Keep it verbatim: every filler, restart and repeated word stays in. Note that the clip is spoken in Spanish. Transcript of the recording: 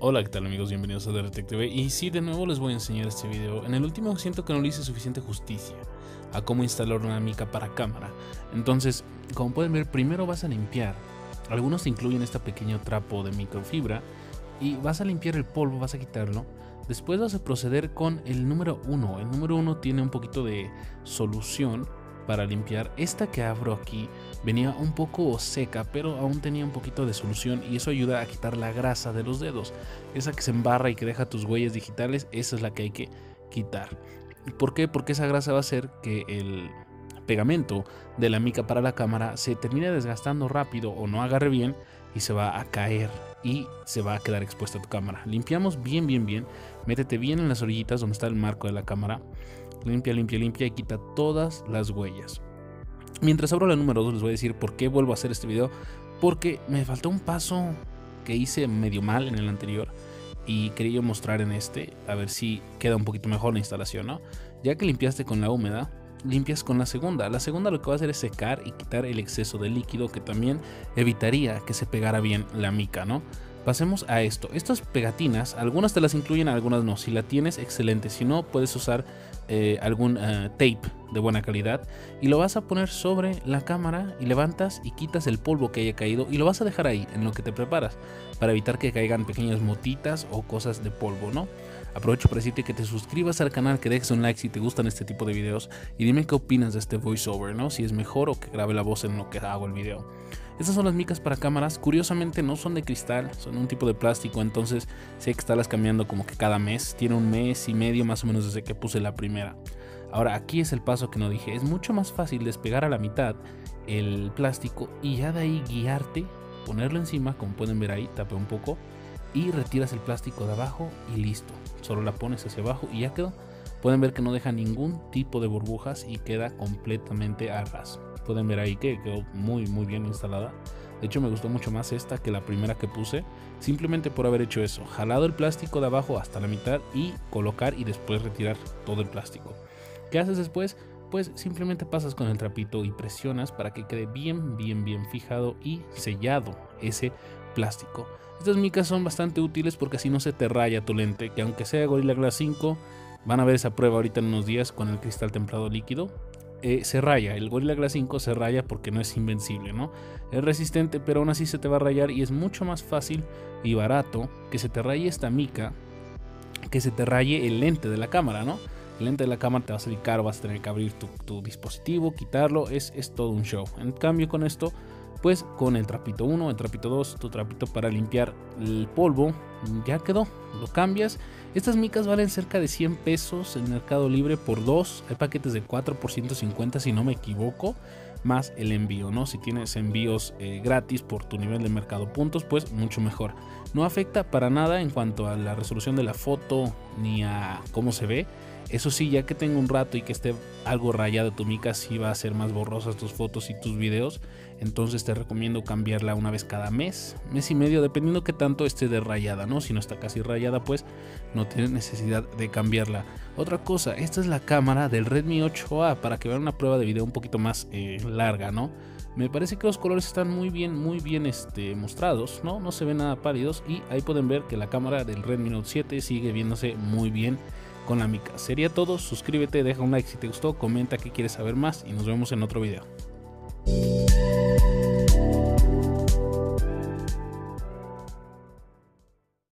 Hola, ¿qué tal amigos? Bienvenidos a D R Tech T V y sí, de nuevo les voy a enseñar este video. En el último siento que no le hice suficiente justicia a cómo instalar una mica para cámara. Entonces, como pueden ver, primero vas a limpiar. Algunos incluyen este pequeño trapo de microfibra y vas a limpiar el polvo, vas a quitarlo. Después vas a proceder con el número uno. El número uno tiene un poquito de solución para limpiar. Esta que abro aquí venía un poco seca, pero aún tenía un poquito de solución y eso ayuda a quitar la grasa de los dedos. Esa que se embarra y que deja tus huellas digitales, esa es la que hay que quitar. ¿Y por qué? Porque esa grasa va a hacer que el pegamento de la mica para la cámara se termine desgastando rápido o no agarre bien y se va a caer y se va a quedar expuesta tu cámara. Limpiamos bien, bien, bien. Métete bien en las orillitas donde está el marco de la cámara. Limpia, limpia, limpia y quita todas las huellas. Mientras abro la número dos les voy a decir por qué vuelvo a hacer este video. Porque me faltó un paso que hice medio mal en el anterior y quería yo mostrar en este. A ver si queda un poquito mejor la instalación, ¿no? Ya que limpiaste con la húmeda, limpias con la segunda. La segunda lo que va a hacer es secar y quitar el exceso de líquido que también evitaría que se pegara bien la mica, ¿no? Pasemos a esto. Estas pegatinas, algunas te las incluyen, algunas no. Si la tienes, excelente. Si no, puedes usar eh, algún eh, tape de buena calidad y lo vas a poner sobre la cámara y levantas y quitas el polvo que haya caído y lo vas a dejar ahí en lo que te preparas para evitar que caigan pequeñas motitas o cosas de polvo, ¿no? Aprovecho para decirte que te suscribas al canal, que dejes un like si te gustan este tipo de videos y dime qué opinas de este voiceover, ¿no? Si es mejor o que grabe la voz en lo que hago el video. Estas son las micas para cámaras, curiosamente no son de cristal, son un tipo de plástico, entonces sé que estarlas cambiando como que cada mes, tiene un mes y medio más o menos desde que puse la primera. Ahora aquí es el paso que no dije, es mucho más fácil despegar a la mitad el plástico y ya de ahí guiarte, ponerlo encima, como pueden ver ahí, tapé un poco y retiras el plástico de abajo y listo, solo la pones hacia abajo y ya quedó. Pueden ver que no deja ningún tipo de burbujas y queda completamente a ras. Pueden ver ahí que quedó muy muy bien instalada. De hecho me gustó mucho más esta que la primera que puse, simplemente por haber hecho eso, jalado el plástico de abajo hasta la mitad y colocar y después retirar todo el plástico. ¿Qué haces después? Pues simplemente pasas con el trapito y presionas para que quede bien bien bien fijado y sellado ese plástico. Estas micas son bastante útiles porque así no se te raya tu lente, que aunque sea Gorilla Glass cinco, van a ver esa prueba ahorita en unos días con el cristal templado líquido. Eh, se raya, el Gorilla Glass cinco se raya porque no es invencible, ¿no? Es resistente, pero aún así se te va a rayar y es mucho más fácil y barato que se te raye esta mica, que se te raye el lente de la cámara, ¿no? El lente de la cámara te va a salir caro, vas a tener que abrir tu, tu dispositivo, quitarlo, es, es todo un show. En cambio con esto, pues con el trapito uno, el trapito dos, tu trapito para limpiar el polvo, ya quedó, lo cambias. Estas micas valen cerca de cien pesos en Mercado Libre por dos, hay paquetes de cuatro por ciento cincuenta si no me equivoco, más el envío, ¿no? Si tienes envíos eh, gratis por tu nivel de mercado puntos, pues mucho mejor. No afecta para nada en cuanto a la resolución de la foto ni a cómo se ve. Eso sí, ya que tenga un rato y que esté algo rayada tu mica, sí va a ser más borrosas tus fotos y tus videos. Entonces te recomiendo cambiarla una vez cada mes, mes y medio, dependiendo que tanto esté de rayada, ¿no? Si no está casi rayada, pues no tienes necesidad de cambiarla. Otra cosa, esta es la cámara del Redmi ocho A para que vean una prueba de video un poquito más eh, larga, ¿no? Me parece que los colores están muy bien, muy bien este, mostrados, ¿no? No se ven nada pálidos y ahí pueden ver que la cámara del Redmi Note siete sigue viéndose muy bien con la mica. Sería todo, suscríbete, deja un like si te gustó, comenta qué quieres saber más y nos vemos en otro video.